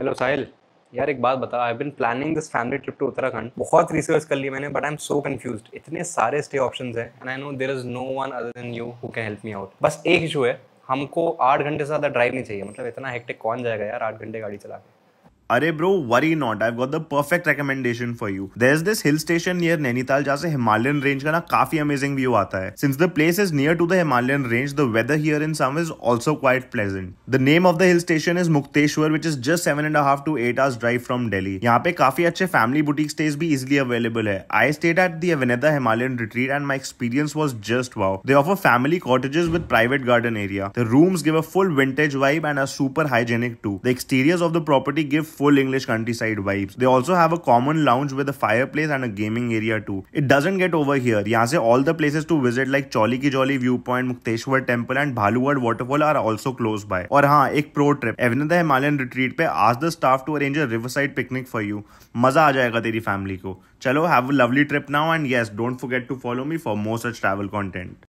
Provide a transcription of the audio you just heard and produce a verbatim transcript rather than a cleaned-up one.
Hello साहिल, यार एक बात बता, I been planning this family trip to Uttarakhand. बहुत रिसर्च कर ली मैंने, but I am so confused. इतने सारे स्टे ऑप्शंस हैं and I know there is no one other than you who can help me out. बस एक इशू है, हमको आठ घंटे से ज़्यादा ड्राइव नहीं चाहिए। मतलब इतना हेक्टिक कौन जाएगा यार आठ घंटे गाड़ी चला के। अरे bro, worry not, I have got the perfect recommendation for you. There is this hill station near Nainital जहाँ से हिमालयन रेंज का ना काफी अमेजिंग व्यू आता है। Since the place is near to the Himalayan range, the weather here in summer is also quite pleasant. The name of the hill station is Mukteshwar, which is just seven and half to eight hours drive from Delhi. यहाँ पे काफी अच्छे family boutique stays भी easily available है। I stayed at the Avenida Himalayan retreat and my experience was just wow. They offer family cottages with private garden area. The rooms give a full vintage vibe and are super hygienic too. The exteriors of the property give full English countryside vibes. They also have a common lounge with a fireplace and a gaming area too. It doesn't get over here. यहाँ से all the places to visit like Chauli ki Jauli viewpoint, Mukteshwar temple and Bhalugad waterfall are also close by. और हाँ, एक pro trip. Avenida Himalayan retreat पे ask the staff to arrange a riverside picnic for you. मजा आ जाएगा तेरी family को. चलो, have a lovely trip now and yes, don't forget to follow me for more such travel content.